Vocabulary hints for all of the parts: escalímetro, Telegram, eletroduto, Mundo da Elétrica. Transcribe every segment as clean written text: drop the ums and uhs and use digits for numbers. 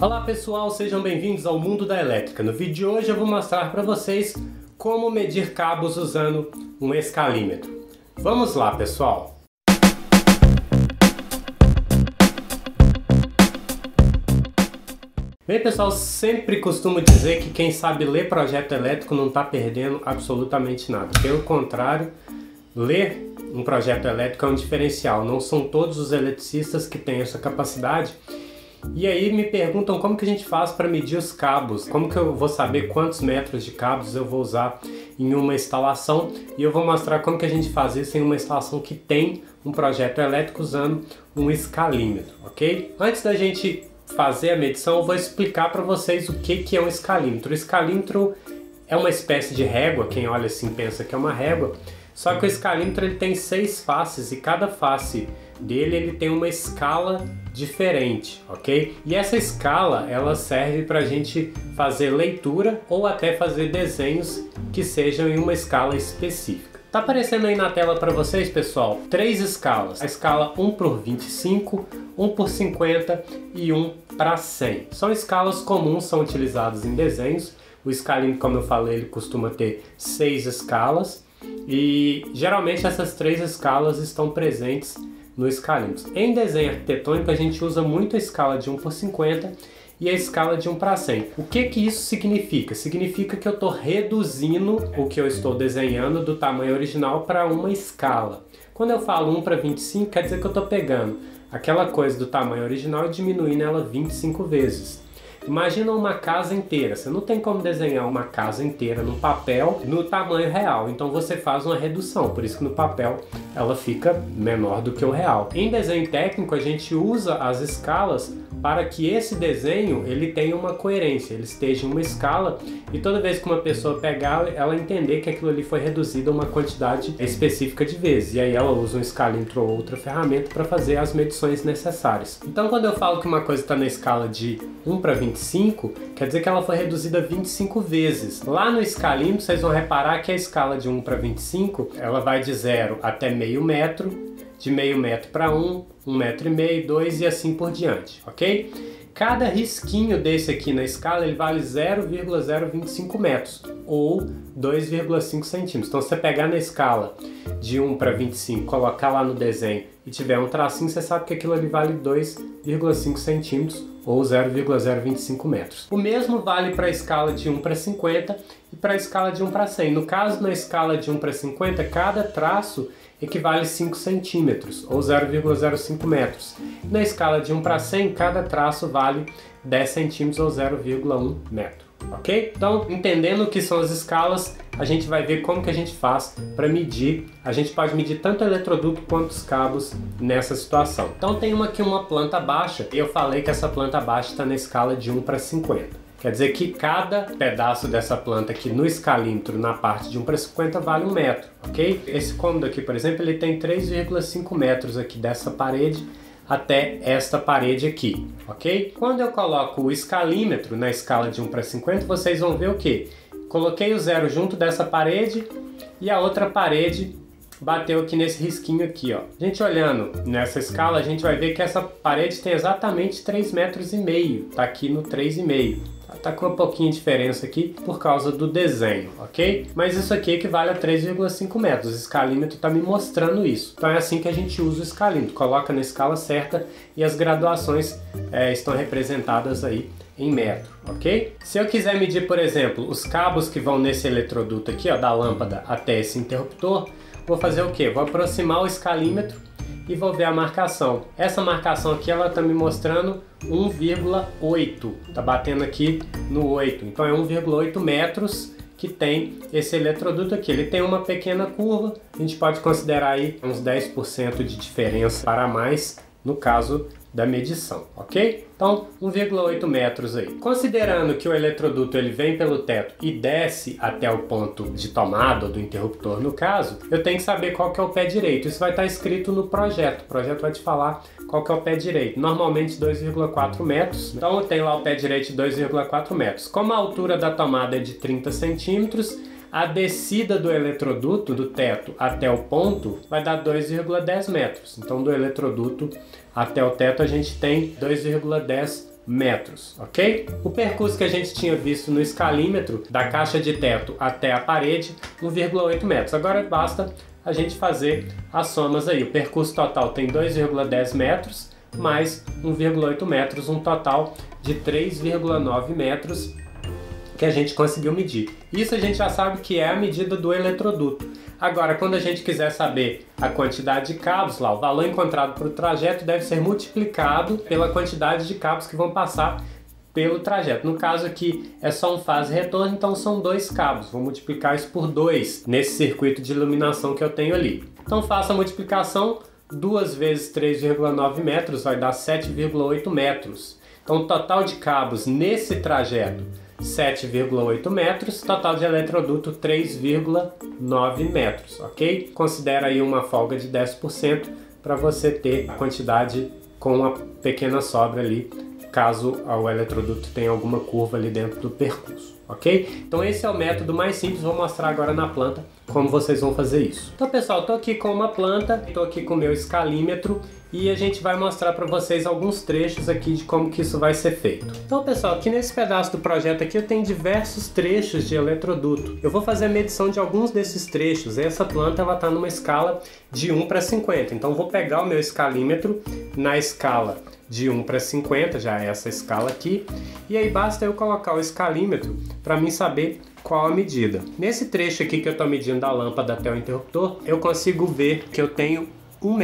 Olá pessoal, sejam bem-vindos ao Mundo da Elétrica. No vídeo de hoje eu vou mostrar para vocês como medir cabos usando um escalímetro. Vamos lá pessoal! Bem pessoal, sempre costumo dizer que quem sabe ler projeto elétrico não está perdendo absolutamente nada. Pelo contrário, ler um projeto elétrico é um diferencial. Não são todos os eletricistas que têm essa capacidade. E aí me perguntam como que a gente faz para medir os cabos, como que eu vou saber quantos metros de cabos eu vou usar em uma instalação, e eu vou mostrar como que a gente faz isso em uma instalação que tem um projeto elétrico usando um escalímetro, ok? Antes da gente fazer a medição, eu vou explicar para vocês o que é um escalímetro. O escalímetro é uma espécie de régua, quem olha assim pensa que é uma régua, só que o escalímetro ele tem 6 faces e cada face dele ele tem uma escala diferente, ok? E essa escala ela serve para a gente fazer leitura ou até fazer desenhos que sejam em uma escala específica. Tá aparecendo aí na tela para vocês, pessoal, 3 escalas: a escala 1 por 25, 1 por 50 e 1 para 100. São escalas comuns, são utilizadas em desenhos. O escalímetro, como eu falei, ele costuma ter 6 escalas e geralmente essas 3 escalas estão presentes no escalímetro. Em desenho arquitetônico a gente usa muito a escala de 1 por 50 e a escala de 1 para 100. O que isso significa? Significa que eu estou reduzindo o que eu estou desenhando do tamanho original para uma escala. Quando eu falo 1 para 25, quer dizer que eu estou pegando aquela coisa do tamanho original e diminuindo ela 25 vezes. Imagina uma casa inteira, você não tem como desenhar uma casa inteira no papel no tamanho real, então você faz uma redução, por isso que no papel ela fica menor do que o real. Em desenho técnico a gente usa as escalas para que esse desenho ele tenha uma coerência, ele esteja em uma escala e toda vez que uma pessoa pegar ela entender que aquilo ali foi reduzido a uma quantidade específica de vezes, e aí ela usa um escalímetro ou outra ferramenta para fazer as medições necessárias. Então quando eu falo que uma coisa está na escala de 1 para 25, quer dizer que ela foi reduzida 25 vezes. Lá no escalímetro vocês vão reparar que a escala de 1 para 25 ela vai de 0 até meio metro, de meio metro para 1, 1 metro e meio, 2 e assim por diante, ok? Cada risquinho desse aqui na escala ele vale 0,025 metros ou 2,5 centímetros. Então se você pegar na escala de 1 para 25, colocar lá no desenho e tiver um tracinho, você sabe que aquilo ali vale 2,5 centímetros ou 0,025 metros. O mesmo vale para a escala de 1 para 50 e para a escala de 1 para 100. No caso, na escala de 1 para 50, cada traço equivale 5 centímetros ou 0,05 metros. Na escala de 1 para 100, cada traço vale 10 centímetros ou 0,1 metro. Ok? Então, entendendo o que são as escalas, a gente vai ver como que a gente faz para medir. A gente pode medir tanto o eletroduto quanto os cabos nessa situação. Então tem aqui uma planta baixa, e eu falei que essa planta baixa está na escala de 1 para 50. Quer dizer que cada pedaço dessa planta aqui no escalímetro, na parte de 1 para 50, vale 1 metro, ok? Esse cômodo aqui, por exemplo, ele tem 3,5 metros aqui dessa parede até esta parede aqui, ok? Quando eu coloco o escalímetro na escala de 1 para 50, vocês vão ver o quê? Coloquei o 0 junto dessa parede e a outra parede bateu aqui nesse risquinho aqui, ó. A gente olhando nessa escala, a gente vai ver que essa parede tem exatamente 3,5 metros, tá aqui no 3,5. Tá com um pouquinho de diferença aqui por causa do desenho, ok? Mas isso aqui equivale a 3,5 metros. O escalímetro tá me mostrando isso. Então é assim que a gente usa o escalímetro. Coloca na escala certa e as graduações estão representadas aí em metro, ok? Se eu quiser medir, por exemplo, os cabos que vão nesse eletroduto aqui, ó, da lâmpada até esse interruptor, vou fazer o quê? Vou aproximar o escalímetro e vou ver a marcação. Essa marcação aqui ela tá me mostrando 1,8, tá batendo aqui no 8, então é 1,8 metros que tem esse eletroduto aqui. Ele tem uma pequena curva, a gente pode considerar aí uns 10% de diferença para mais no caso da medição, ok? Então 1,8 metros aí. Considerando que o eletroduto ele vem pelo teto e desce até o ponto de tomada do interruptor no caso, eu tenho que saber qual que é o pé direito. Isso vai estar escrito no projeto, o projeto vai te falar qual que é o pé direito, normalmente 2,4 metros, então eu tenho lá o pé direito de 2,4 metros. Como a altura da tomada é de 30 centímetros, a descida do eletroduto do teto até o ponto vai dar 2,10 metros. Então do eletroduto até o teto a gente tem 2,10 metros. metros, ok? O percurso que a gente tinha visto no escalímetro, da caixa de teto até a parede, 1,8 metros. Agora basta a gente fazer as somas aí. O percurso total tem 2,10 metros, mais 1,8 metros, um total de 3,9 metros que a gente conseguiu medir. Isso a gente já sabe que é a medida do eletroduto. Agora, quando a gente quiser saber a quantidade de cabos, lá, o valor encontrado para o trajeto deve ser multiplicado pela quantidade de cabos que vão passar pelo trajeto. No caso aqui é só um fase retorno, então são 2 cabos. Vou multiplicar isso por 2 nesse circuito de iluminação que eu tenho ali. Então faço a multiplicação, 2 vezes 3,9 metros vai dar 7,8 metros. Então o total de cabos nesse trajeto 7,8 metros, total de eletroduto 3,9 metros, ok? Considera aí uma folga de 10% para você ter a quantidade com uma pequena sobra ali, caso o eletroduto tenha alguma curva ali dentro do percurso, ok? Então esse é o método mais simples, vou mostrar agora na planta como vocês vão fazer isso. Então pessoal, estou aqui com uma planta, estou aqui com o meu escalímetro e a gente vai mostrar para vocês alguns trechos aqui de como que isso vai ser feito. Então pessoal, aqui nesse pedaço do projeto aqui eu tenho diversos trechos de eletroduto. Eu vou fazer a medição de alguns desses trechos. Essa planta ela está numa escala de 1 para 50, então eu vou pegar o meu escalímetro na escala de 1 para 50, já é essa escala aqui, e aí basta eu colocar o escalímetro para mim saber qual a medida. Nesse trecho aqui que eu estou medindo da lâmpada até o interruptor, eu consigo ver que eu tenho 1,5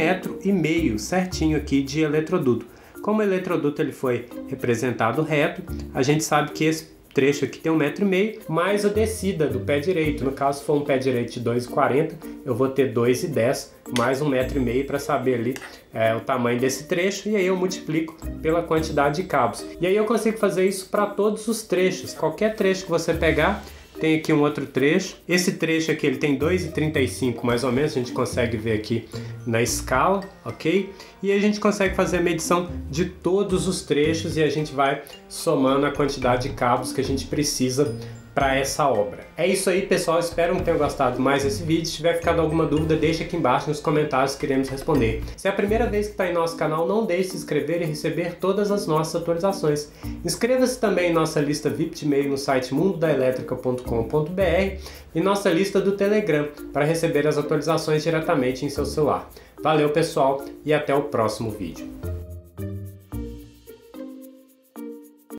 metro certinho aqui de eletroduto. Como o eletroduto ele foi representado reto, a gente sabe que esse trecho aqui tem 1,5 metro, mais a descida do pé direito. No caso, se for um pé direito de 2,40, eu vou ter 2,10 mais 1,5 metro para saber ali o tamanho desse trecho, e aí eu multiplico pela quantidade de cabos. E aí eu consigo fazer isso para todos os trechos. Qualquer trecho que você pegar, tem aqui um outro trecho. Esse trecho aqui ele tem 2,35 mais ou menos, a gente consegue ver aqui na escala, ok? E a gente consegue fazer a medição de todos os trechos e a gente vai somando a quantidade de cabos que a gente precisa para essa obra. É isso aí, pessoal. Espero que tenham gostado mais desse vídeo. Se tiver ficado alguma dúvida, deixa aqui embaixo nos comentários, queremos responder. Se é a primeira vez que está em nosso canal, não deixe de se inscrever e receber todas as nossas atualizações. Inscreva-se também em nossa lista VIP de e-mail no site mundodaelétrica.com.br e nossa lista do Telegram para receber as atualizações diretamente em seu celular. Valeu, pessoal, e até o próximo vídeo.